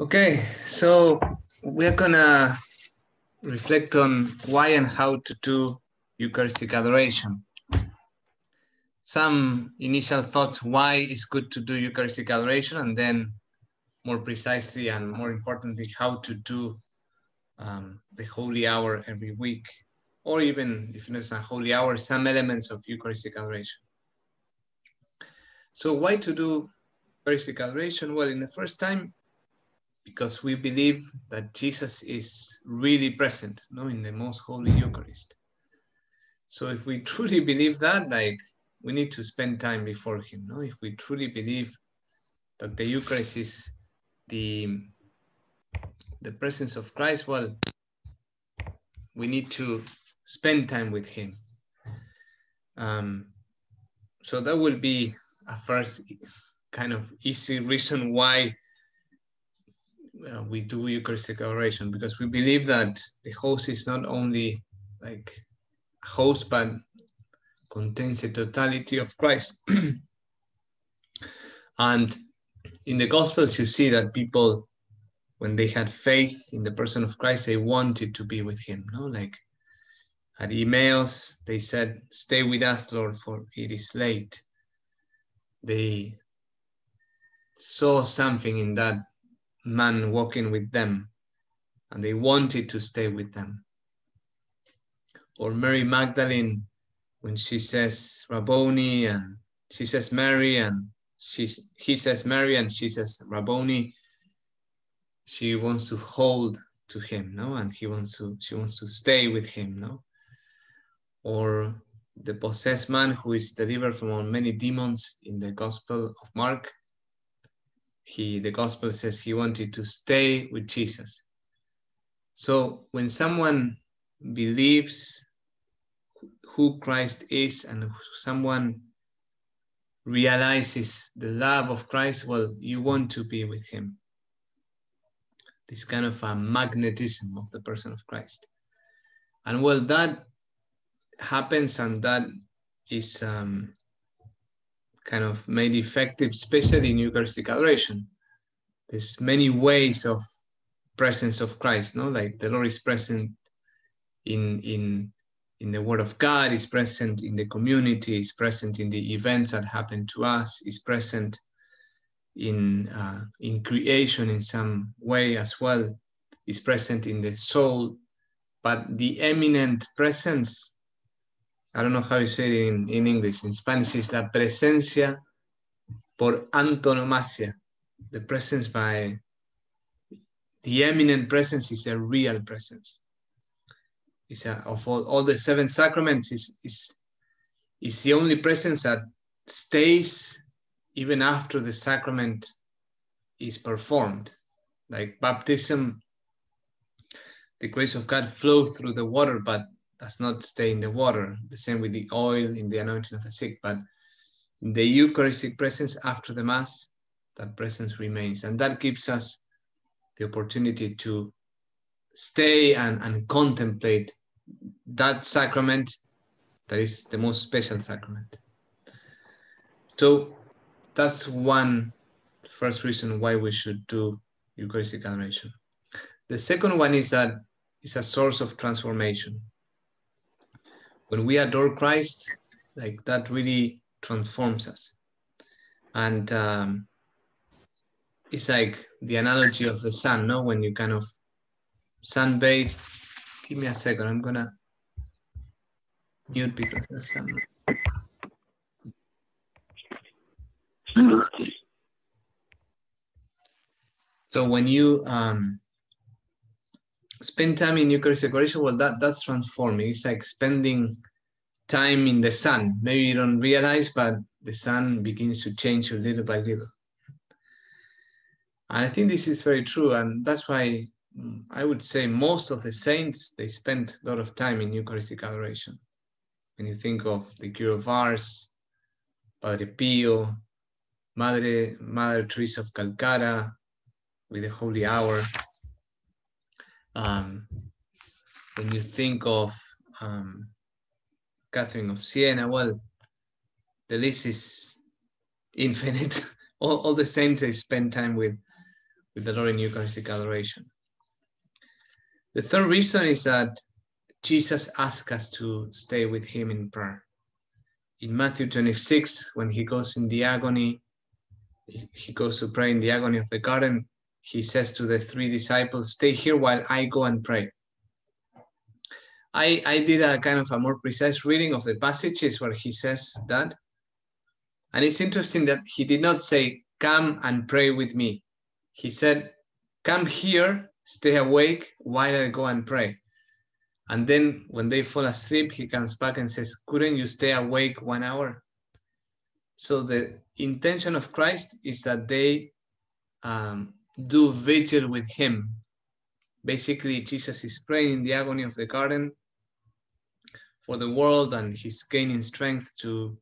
Okay, so we're gonna reflect on why and how to do Eucharistic Adoration. Some initial thoughts why it's good to do Eucharistic Adoration, and then more precisely and more importantly, how to do the Holy Hour every week, or even if it's not Holy Hour, some elements of Eucharistic Adoration. So why to do Eucharistic Adoration? Well, in the first time, because we believe that Jesus is really present, no, in the most holy Eucharist. So if we truly believe that, like, we need to spend time before him, no? If we truly believe that the Eucharist is the presence of Christ, well, we need to spend time with him. So that will be a first kind of easy reason why we do Eucharistic Adoration, because we believe that the host is not only like a host, but contains the totality of Christ. And in the Gospels, you see that people, when they had faith in the person of Christ, they wanted to be with him, no? Like at Emmaus, they said, "Stay with us, Lord, for it is late." They saw something in that man walking with them, and they wanted to stay with them. Or Mary Magdalene, when she says Rabboni, and she says Mary, and he says Mary, and she says Rabboni, she wants to hold to him, no? And she wants to stay with him, no? Or the possessed man who is delivered from many demons in the Gospel of Mark, the Gospel says he wanted to stay with Jesus. So when someone believes who Christ is and someone realizes the love of Christ, well, you want to be with him. This kind of a magnetism of the person of Christ. And well, that happens, and that is kind of made effective, especially in Eucharistic Adoration. There's many ways of presence of Christ, no? Like the Lord is present in the Word of God, is present in the community, is present in the events that happen to us, is present in creation in some way as well, is present in the soul. But the eminent presence, I don't know how you say it in English. In Spanish, it's la presencia por antonomasia. The presence by the eminent presence is a real presence. It's of all the seven sacraments, is the only presence that stays even after the sacrament is performed. Like baptism, the grace of God flows through the water, but does not stay in the water. The same with the oil in the anointing of the sick, but in the Eucharistic presence after the Mass, that presence remains. And that gives us the opportunity to stay and contemplate that sacrament that is the most special sacrament. So that's one first reason why we should do Eucharistic Adoration. The second one is that it's a source of transformation. When we adore Christ, like, that really transforms us. And it's like the analogy of the sun, no? When you kind of sunbathe. Give me a second, I'm gonna mute because there's some. So when you spend time in Eucharistic Adoration, well, that's transforming. It's like spending time in the sun. Maybe you don't realize, but the sun begins to change you little by little. And I think this is very true. And that's why I would say most of the saints, they spent a lot of time in Eucharistic Adoration. When you think of the Cure of Ars, Padre Pio, Mother Teresa of Calcutta, with the Holy Hour. When you think of Catherine of Siena, well, the list is infinite. all the saints, they spend time with with the Lord in Eucharistic adoration. The third reason is that Jesus asks us to stay with him in prayer. In Matthew 26, when he goes in the agony, he goes to pray in the agony of the garden, he says to the three disciples, stay here while I go and pray. I did a kind of a more precise reading of the passages where he says that. And it's interesting that he did not say, come and pray with me. He said, come here, stay awake while I go and pray. And then when they fall asleep, he comes back and says, couldn't you stay awake 1 hour? So the intention of Christ is that they do vigil with him. Basically, Jesus is praying in the agony of the garden for the world, and he's gaining strength to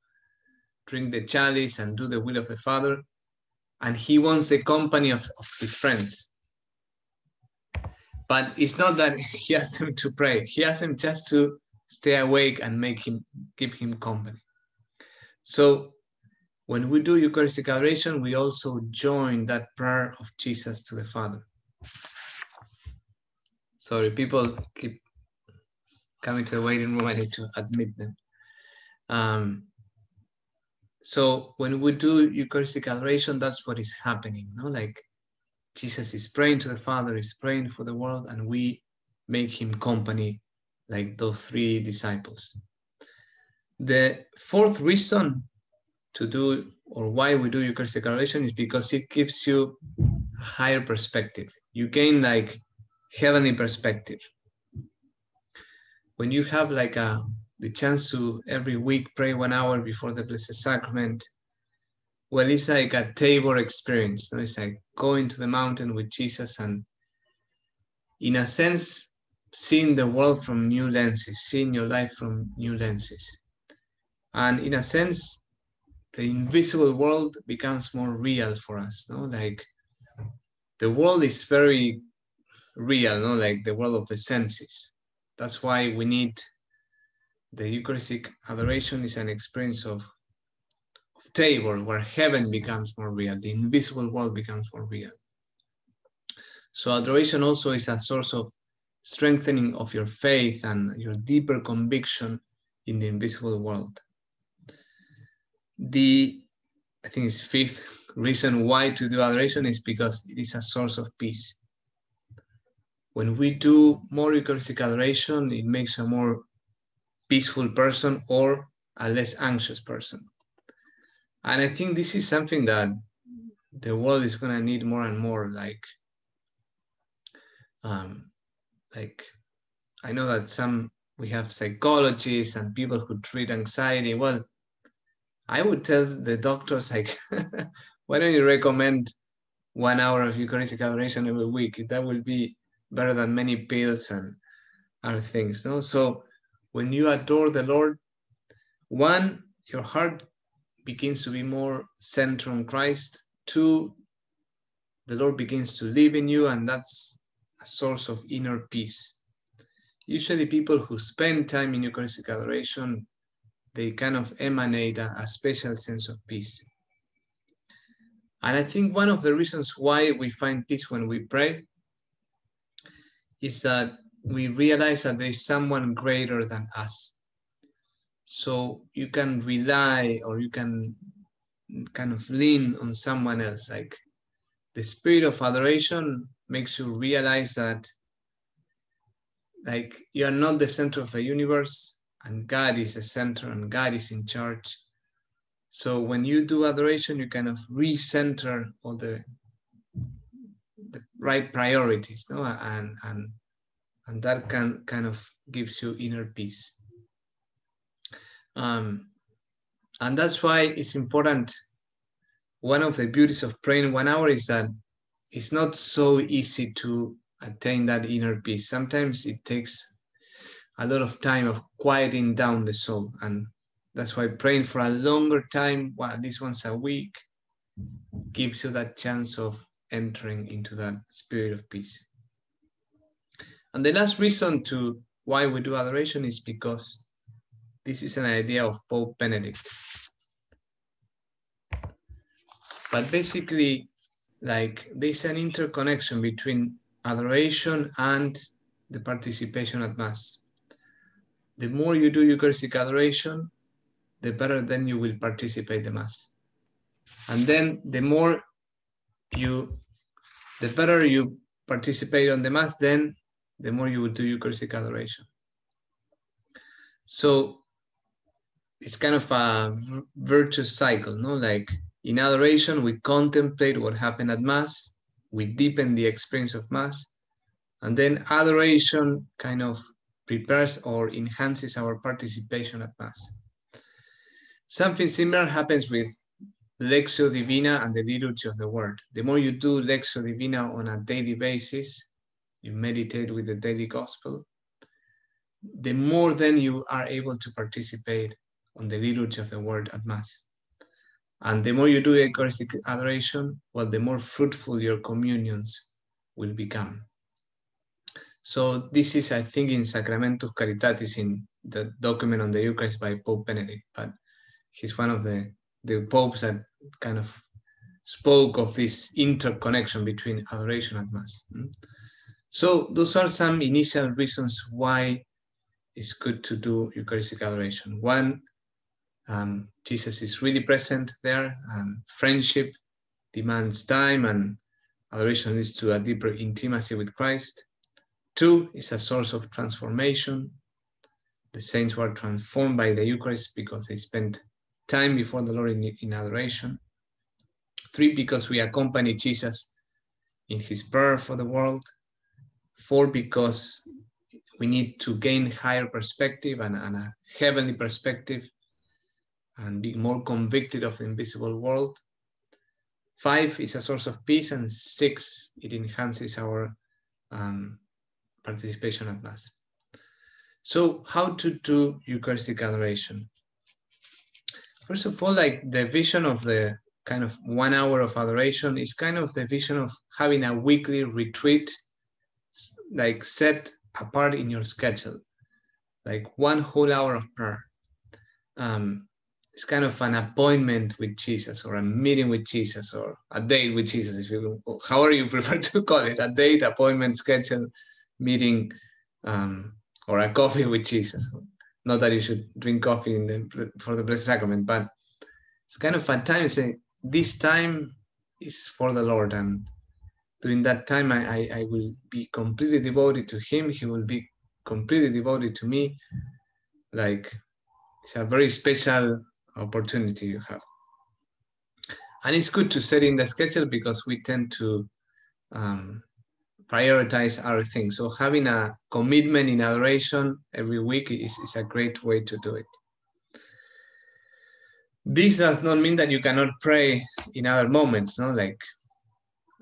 drink the chalice and do the will of the Father. And he wants the company of his friends. But it's not that he asks them to pray. He asks them just to stay awake and give him company. So when we do Eucharistic adoration, we also join that prayer of Jesus to the Father. Sorry, people keep coming to the waiting room. I need to admit them. So when we do Eucharistic adoration, that's what is happening. No? Like Jesus is praying to the Father, is praying for the world, and we make him company like those three disciples. The fourth reason to do, or why we do Eucharistic adoration, is because it gives you a higher perspective. You gain like heavenly perspective. When you have like the chance to every week pray 1 hour before the Blessed Sacrament, well, it's like a Tabor experience. So it's like going to the mountain with Jesus and, in a sense, seeing the world from new lenses, seeing your life from new lenses. And in a sense, the invisible world becomes more real for us, no? Like the world is very real, no? Like the world of the senses. That's why we need the Eucharistic adoration is an experience of Tabor, where heaven becomes more real, the invisible world becomes more real. So adoration also is a source of strengthening of your faith and your deeper conviction in the invisible world. I think it's fifth reason why to do adoration is because it is a source of peace. When we do more Eucharistic adoration, it makes a more peaceful person or a less anxious person. And I think this is something that the world is going to need more and more. Like I know that we have psychologists and people who treat anxiety. Well, I would tell the doctors, like, why don't you recommend 1 hour of Eucharistic adoration every week? That will be better than many pills and other things. No? So when you adore the Lord, one, your heart begins to be more centered on Christ. Two, the Lord begins to live in you, and that's a source of inner peace. Usually people who spend time in Eucharistic adoration, they kind of emanate a special sense of peace. And I think one of the reasons why we find peace when we pray is that we realize that there is someone greater than us. So you can rely, or you can kind of lean on someone else. Like the spirit of adoration makes you realize that, like, you are not the center of the universe, and God is the center, and God is in charge. So when you do adoration, you kind of recenter all the right priorities, no? And that can kind of gives you inner peace. And that's why it's important. One of the beauties of praying 1 hour is that it's not so easy to attain that inner peace. Sometimes it takes a lot of time of quieting down the soul. And that's why praying for a longer time, well, at least once a week, gives you that chance of entering into that spirit of peace. And the last reason to why we do adoration is because this is an idea of Pope Benedict. But basically, like there's an interconnection between adoration and the participation at Mass. The more you do Eucharistic adoration, the better then you will participate the Mass. And then the better you participate on the Mass, then the more you will do Eucharistic adoration. So it's kind of a virtuous cycle, no? Like in adoration, we contemplate what happened at Mass, we deepen the experience of Mass, and then adoration kind of prepares or enhances our participation at Mass. Something similar happens with Lectio Divina and the liturgy of the Word. The more you do Lectio Divina on a daily basis, you meditate with the daily Gospel, the more then you are able to participate on the liturgy of the Word at Mass. And the more you do Eucharistic adoration, well, the more fruitful your communions will become. So this is, I think, in Sacramentum Caritatis, in the document on the Eucharist by Pope Benedict, but he's one of the popes that kind of spoke of this interconnection between adoration and Mass. So those are some initial reasons why it's good to do Eucharistic adoration. One, Jesus is really present there, and friendship demands time, and adoration leads to a deeper intimacy with Christ. Two, it's a source of transformation. The saints were transformed by the Eucharist because they spent time before the Lord in adoration. Three, because we accompany Jesus in his prayer for the world. Four, because we need to gain higher perspective and a heavenly perspective, and be more convicted of the invisible world. Five, is a source of peace, and six, it enhances our participation at Mass. So how to do Eucharistic adoration? First of all, like the vision of the kind of 1 hour of adoration is kind of the vision of having a weekly retreat, like set apart in your schedule, like one whole hour of prayer. It's kind of an appointment with Jesus, or a meeting with Jesus, or a date with Jesus, if you, however you prefer to call it, a date, appointment, schedule, meeting, or a coffee with Jesus. Not that you should drink coffee for the Blessed Sacrament, but it's kind of a time saying, this time is for the Lord, and during that time I will be completely devoted to Him, He will be completely devoted to me. Like, it's a very special opportunity you have. And it's good to set in the schedule because we tend to prioritize our things. So having a commitment in adoration every week is a great way to do it. This does not mean that you cannot pray in other moments, no? Like,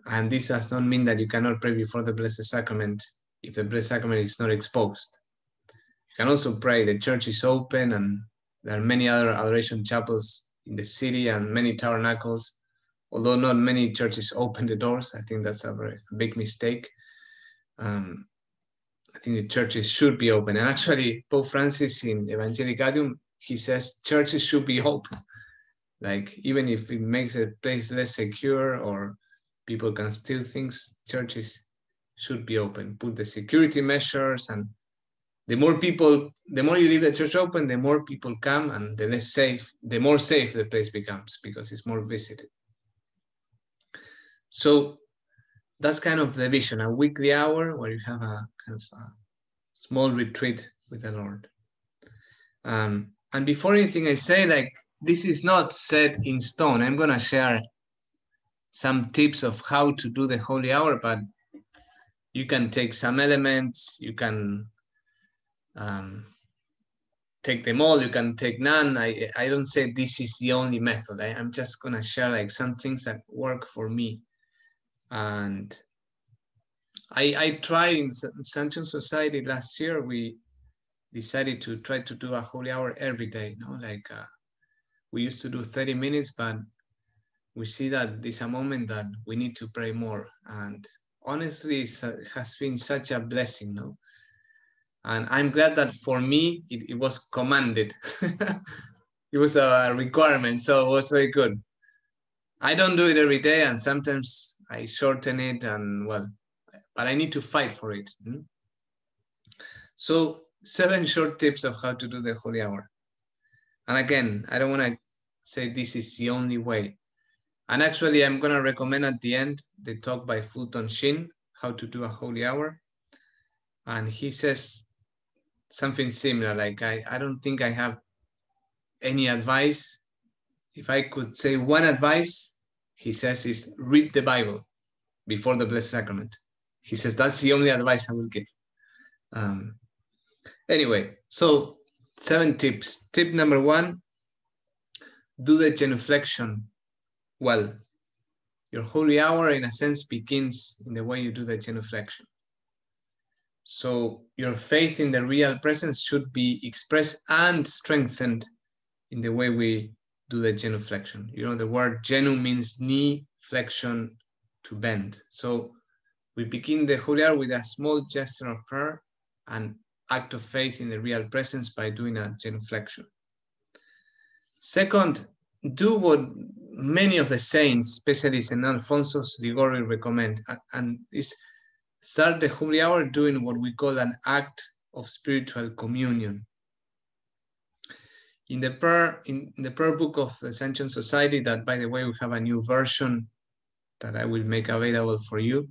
and this does not mean that you cannot pray before the Blessed Sacrament if the Blessed Sacrament is not exposed. You can also pray, the church is open, and there are many other adoration chapels in the city and many tabernacles, although not many churches open the doors. I think that's a very big mistake. I think the churches should be open. And actually, Pope Francis in Evangelii Gaudium, he says churches should be open. Like, even if it makes a place less secure or people can steal things, churches should be open. Put the security measures, and the more you leave the church open, the more people come, and the less safe, the more safe the place becomes because it's more visited. So that's kind of the vision, a weekly hour where you have a kind of a small retreat with the Lord. And before anything I say, like, this is not set in stone. I'm gonna share some tips of how to do the Holy Hour, but you can take some elements, you can take them all, you can take none. I don't say this is the only method. I'm just gonna share like some things that work for me, and I tried in Ascension Society last year. We decided to try to do a Holy Hour every day. No, like we used to do 30 minutes, but we see that this is a moment that we need to pray more. And honestly, it has been such a blessing. No. And I'm glad that for me, it was commanded. It was a requirement, so it was very good. I don't do it every day, and sometimes I shorten it, and well, but I need to fight for it. So 7 short tips of how to do the Holy Hour. And again, I don't want to say this is the only way. And actually, I'm going to recommend at the end the talk by Fulton Sheen, How to Do a Holy Hour. And he says something similar, like, I don't think I have any advice. If I could say one advice, he says, is read the Bible before the Blessed Sacrament. He says, that's the only advice I will give. Anyway, so 7 tips. Tip number 1, do the genuflection well. Your Holy Hour, in a sense, begins in the way you do the genuflection. So your faith in the Real Presence should be expressed and strengthened in the way we do the genuflection. You know, the word genu means knee, flexion, to bend. So we begin the Holy Hour with a small gesture of prayer and act of faith in the Real Presence by doing a genuflection. Second, do what many of the saints, especially St. Alphonsus Liguori, recommend, and is start the Holy Hour doing what we call an act of spiritual communion. In the prayer book of the Ascension Society, that, by the way, we have a new version that I will make available for you.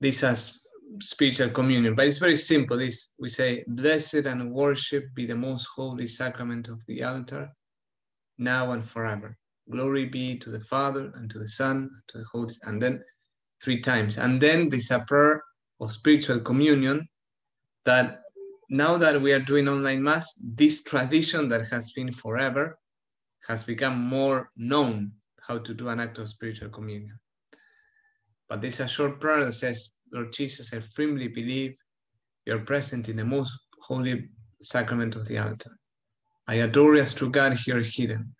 This has spiritual communion, but it's very simple. We say, blessed and worshiped be the most holy sacrament of the altar, now and forever. Glory be to the Father, and to the Son, and to the Holy, and then 3 times. And then there's a prayer of spiritual communion that, now that we are doing online Mass, this tradition that has been forever has become more known, how to do an act of spiritual communion. But there's a short prayer that says, Lord Jesus, I firmly believe you're present in the most holy sacrament of the altar. I adore you as true God here hidden.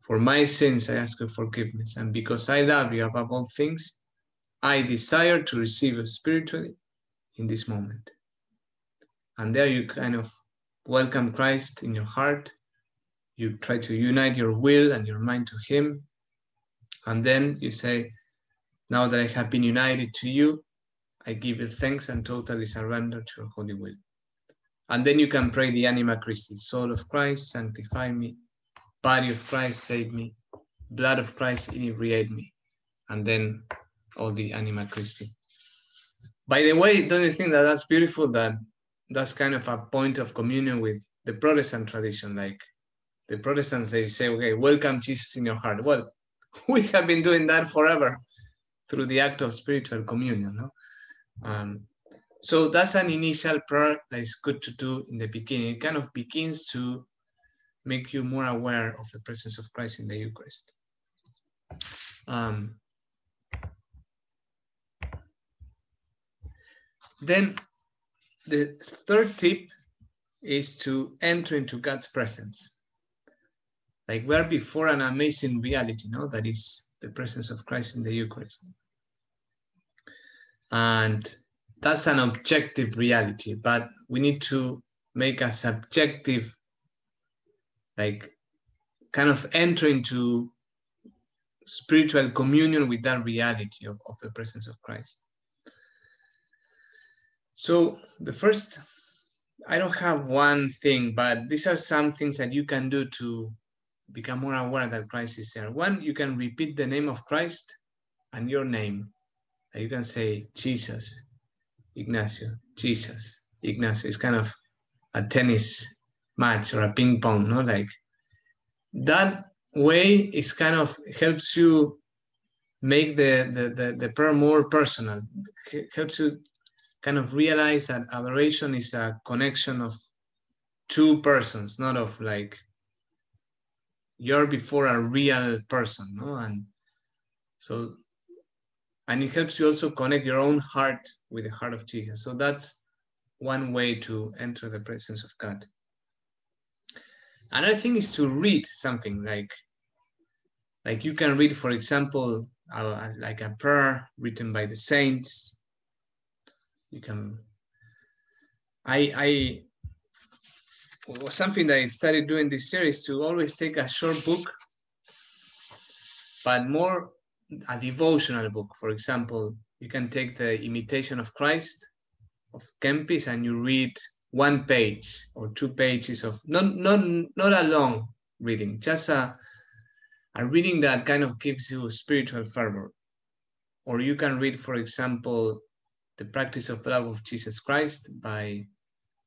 For my sins, I ask you forgiveness. And because I love you above all things, I desire to receive you spiritually in this moment. And there you kind of welcome Christ in your heart. You try to unite your will and your mind to him. And then you say, now that I have been united to you, I give you thanks and totally surrender to your holy will. And then you can pray the Anima Christi, soul of Christ, sanctify me, body of Christ, save me, blood of Christ, inebriate me, and then all the Anima Christi. By the way, don't you think that that's beautiful, that that's kind of a point of communion with the Protestant tradition? Like the Protestants, they say, okay, welcome Jesus in your heart. Well, we have been doing that forever through the act of spiritual communion, no? So that's an initial prayer that is good to do in the beginning. It kind of begins to make you more aware of the presence of Christ in the Eucharist. Then the 3rd tip is to enter into God's presence. Like, we're before an amazing reality, no? That is the presence of Christ in the Eucharist. And that's an objective reality, but we need to make a subjective, like, kind of enter into spiritual communion with that reality of the presence of Christ. So the first, I don't have one thing, but these are some things that you can do to become more aware that Christ is there. One, you can repeat the name of Christ and your name. You can say, Jesus, Ignacio, Jesus, Ignacio. It's kind of a tennis match or a ping pong, no? Like, that way is kind of helps you make the prayer more personal. It helps you kind of realize that adoration is a connection of 2 persons, not of, like, you're before a real person, no? And so, and it helps you also connect your own heart with the heart of Jesus. So that's one way to enter the presence of God. Another thing is to read something, like you can read, for example, like a prayer written by the saints. You can, something that I started doing this year is to always take a short book, but more a devotional book. For example, you can take the Imitation of Christ of Kempis and you read one page or two pages of, not a long reading, just a reading that kind of gives you spiritual fervor. Or you can read, for example, The Practice of the Love of Jesus Christ by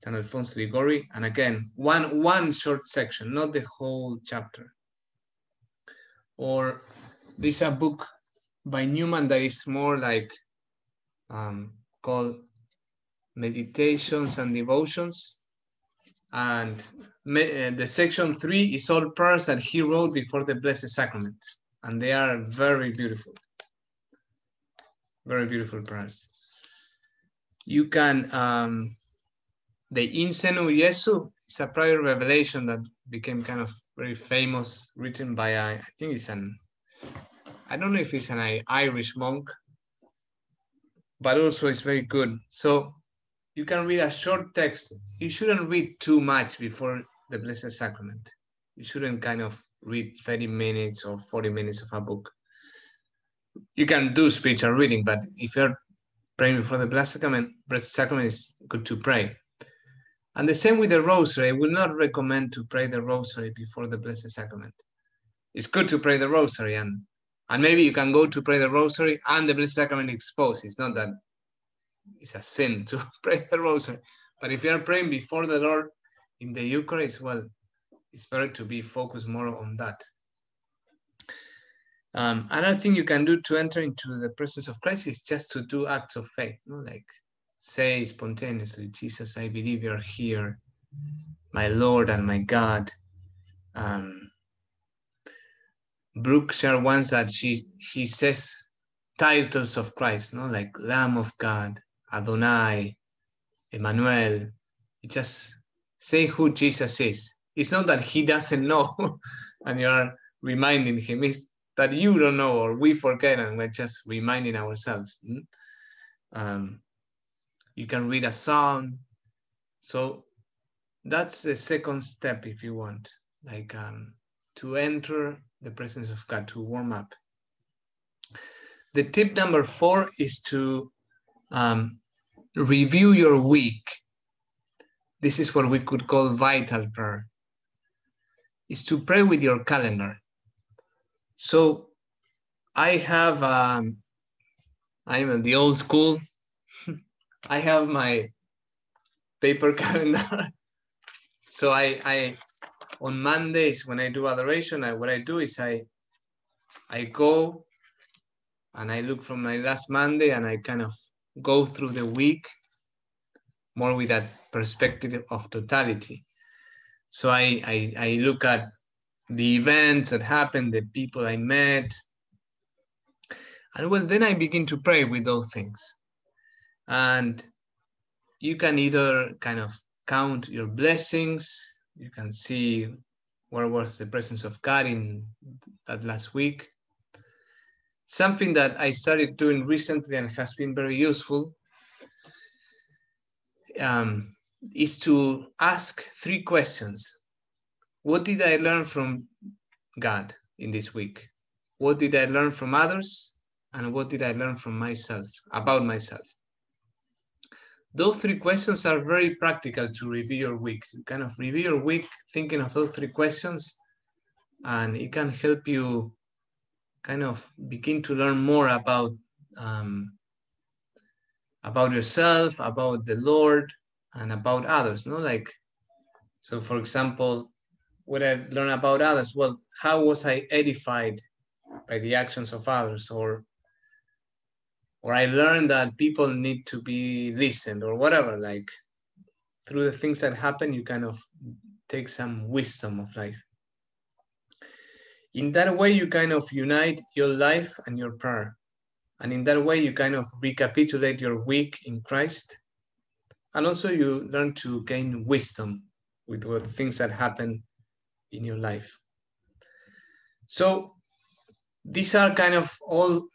St. Alphonsus Liguori. And again, one short section, not the whole chapter. Or there's a book by Newman that is more like called Meditations and Devotions. And the section 3 is all prayers that he wrote before the Blessed Sacrament. And they are very beautiful prayers. You can, the In Senu Yesu is a prior revelation that became kind of very famous, written by, I think it's I don't know if it's an Irish monk, but also it's very good. So you can read a short text. You shouldn't read too much before the Blessed Sacrament. You shouldn't kind of read 30 minutes or 40 minutes of a book. You can do spiritual reading, but if you're praying before the Blessed Sacrament, it's good to pray. And the same with the Rosary. I would not recommend to pray the Rosary before the Blessed Sacrament. It's good to pray the Rosary, and maybe you can go to pray the Rosary and the Blessed Sacrament exposed. It's not that it's a sin to pray the Rosary, but if you are praying before the Lord in the Eucharist, well, it's better to be focused more on that. Another thing you can do to enter into the presence of Christ is just to do acts of faith, like say spontaneously, Jesus, I believe you are here, my Lord and my God. Brooke shared once that he says titles of Christ, like Lamb of God, Adonai, Emmanuel. You just say who Jesus is. It's not that he doesn't know and you are reminding him. It's that you don't know, or we forget, and we're just reminding ourselves. You can read a psalm. So that's the second step, if you want, to enter the presence of God, to warm up. The tip number 4 is to review your week. This is what we could call vital prayer. It's to pray with your calendar. So I have, I'm in the old school. I have my paper calendar. So I on Mondays when I do adoration, what I do is I go and I look from my last Monday and I kind of go through the week more with that perspective of totality. So I look at the events that happened, the people I met. And well, then I begin to pray with those things. And you can either kind of count your blessings. You can see where was the presence of God in that last week. Something that I started doing recently and has been very useful is to ask 3 questions. What did I learn from God in this week? What did I learn from others? And what did I learn from myself, about myself? Those 3 questions are very practical to review your week. You kind of review your week thinking of those 3 questions, and it can help you kind of begin to learn more about yourself, about the Lord, and about others, so for example, what I learned about others, well, how was I edified by the actions of others? Or I learned that people need to be listened or whatever, through the things that happen, you kind of take some wisdom of life. In that way, you kind of unite your life and your prayer. And in that way, you kind of recapitulate your week in Christ. And also you learn to gain wisdom with the things that happen in your life. So these are kind of all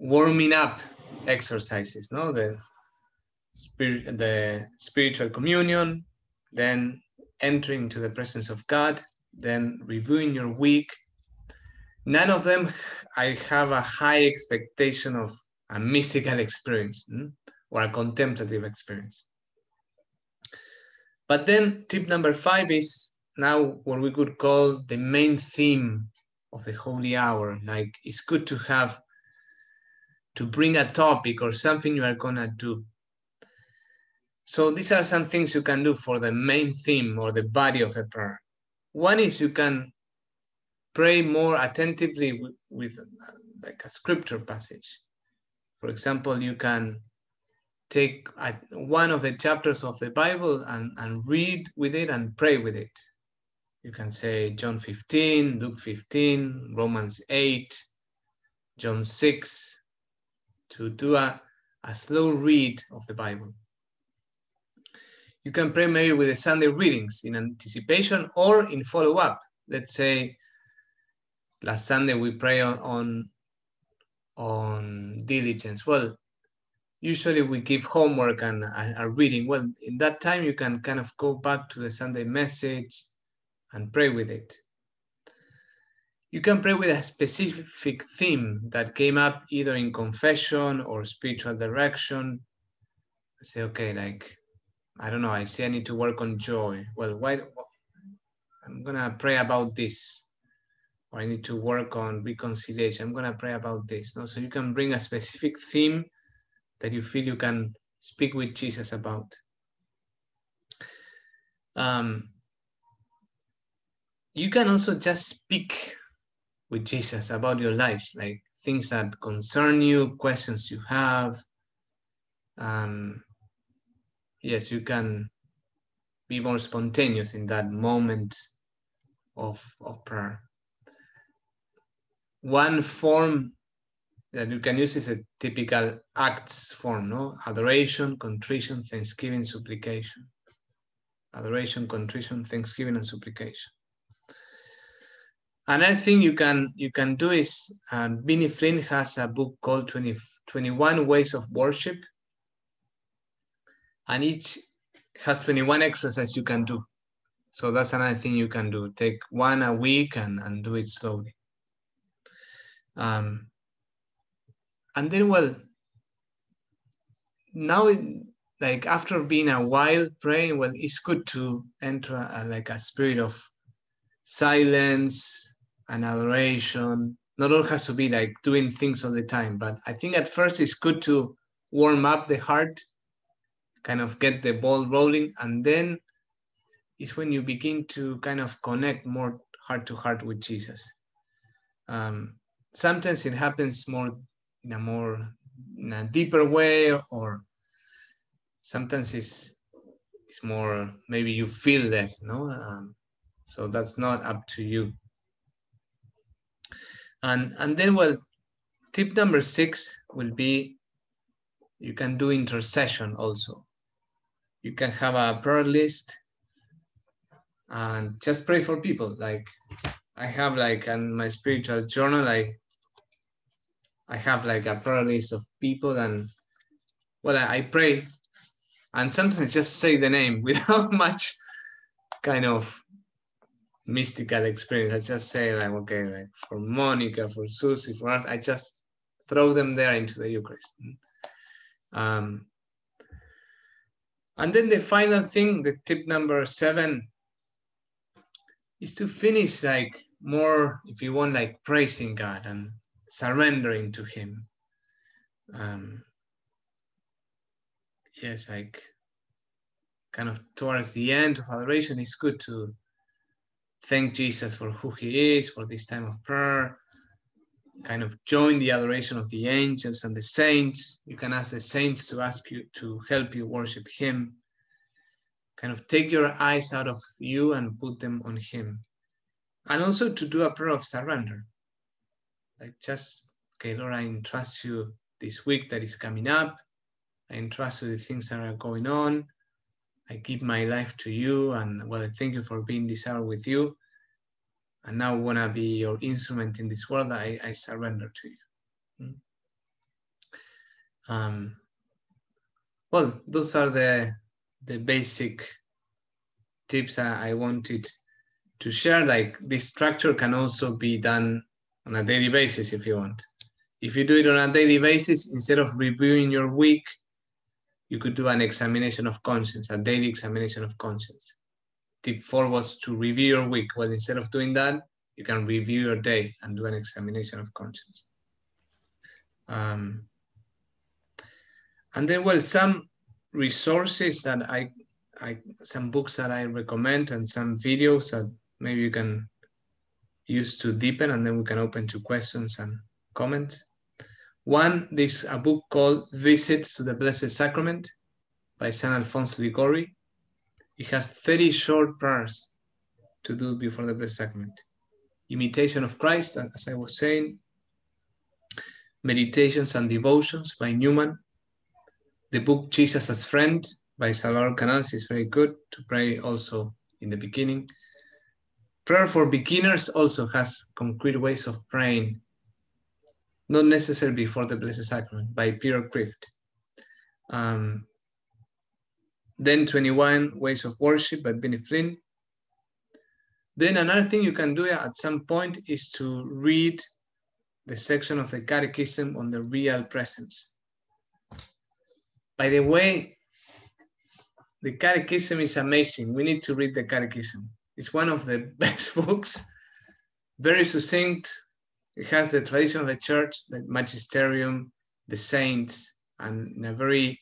warming up exercises, the spiritual communion, then entering to the presence of God, then reviewing your week, None of them I have a high expectation of a mystical experience or a contemplative experience. But then tip number 5 is now what we could call the main theme of the Holy Hour. Like, it's good to have, to bring a topic or something you are gonna do. So these are some things you can do for the main theme or the body of the prayer. One is you can pray more attentively with like a scripture passage. For example, you can take one of the chapters of the Bible and read with it and pray with it. You can say John 15, Luke 15, Romans 8, John 6, to do a slow read of the Bible. You can pray maybe with the Sunday readings in anticipation or in follow-up. Let's say last Sunday we pray on diligence. Well, usually we give homework and a reading. Well, in that time you can kind of go back to the Sunday message and pray with it. You can pray with a specific theme that came up either in confession or spiritual direction. Say, okay, like, I don't know, I see I need to work on joy. Well, why? I'm gonna pray about this. Or I need to work on reconciliation. I'm gonna pray about this. No? So you can bring a specific theme that you feel you can speak with Jesus about. You can also just speak with Jesus about your life, like things that concern you, questions you have. Yes, you can be more spontaneous in that moment of prayer. One form that you can use is a typical Acts form, no? Adoration, contrition, thanksgiving, supplication. Adoration, contrition, thanksgiving, and supplication. Another thing you can do is, Vinny Flynn has a book called 21 Ways of Worship, and each has 21 exercises you can do. So that's another thing you can do. Take one a week and do it slowly. And then, well, now, like after being a while praying, well, it's good to enter a spirit of silence and adoration. Not all has to be like doing things all the time, but I think at first it's good to warm up the heart, kind of get the ball rolling, and then it's when you begin to kind of connect more heart to heart with Jesus. Sometimes it happens in a deeper way, or sometimes it's more, maybe you feel less, no? So that's not up to you. And then, well, tip number 6 will be, you can do intercession also. You can have a prayer list and just pray for people. Like I have like in my spiritual journal, I have like a prayer list of people, and well, I pray and sometimes just say the name without much kind of mystical experience. I just say like, okay, like for Monica, for Susie, for Arthur, I just throw them there into the Eucharist. And then the final thing, the tip number 7, is to finish like more, if you want, like praising God and surrendering to Him. Yes, like kind of towards the end of adoration, it's good to thank Jesus for who He is, for this time of prayer. Kind of join the adoration of the angels and the saints. You can ask the saints to ask you to help you worship Him. Kind of take your eyes out of you and put them on Him. And also to do a prayer of surrender. Like just, okay, Lord, I entrust you this week that is coming up. I entrust you the things that are going on. I give my life to you, and well, I thank you for being this hour with you. And now I want to be your instrument in this world. I surrender to you. Well, those are the basic tips I wanted to share. Like this structure can also be done on a daily basis if you want. If you do it on a daily basis, instead of reviewing your week, you could do an examination of conscience, a daily examination of conscience. Tip 4 was to review your week. Well, instead of doing that, you can review your day and do an examination of conscience. And then, well, some resources that some books that I recommend and some videos that maybe you can use to deepen, and then we can open to questions and comments. One, there's a book called Visits to the Blessed Sacrament by St. Alphonsus Liguori. It has 30 short prayers to do before the Blessed Sacrament. Imitation of Christ, as I was saying. Meditations and Devotions by Newman. The book Jesus as Friend by Salvador Canals is very good to pray also in the beginning. Prayer for Beginners also has concrete ways of praying, not necessarily before the Blessed Sacrament, by Peter Crift. Then 21 Ways of Worship by Vinny Flynn. Then another thing you can do at some point is to read the section of the Catechism on the Real Presence. By the way, the Catechism is amazing. We need to read the Catechism. It's one of the best books, very succinct. It has the tradition of the church, the magisterium, the saints, and in a very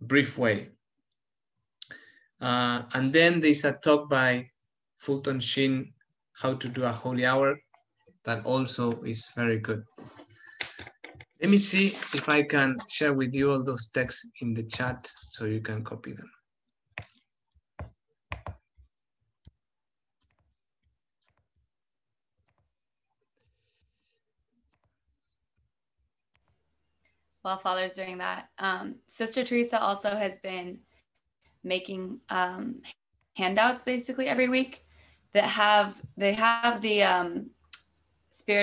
brief way. And then there's a talk by Fulton Sheen, How to Do a Holy Hour, that also is very good. Let me see if I can share with you all those texts in the chat so you can copy them. While Father's doing that, Sister Teresa also has been making handouts basically every week that have the spiritual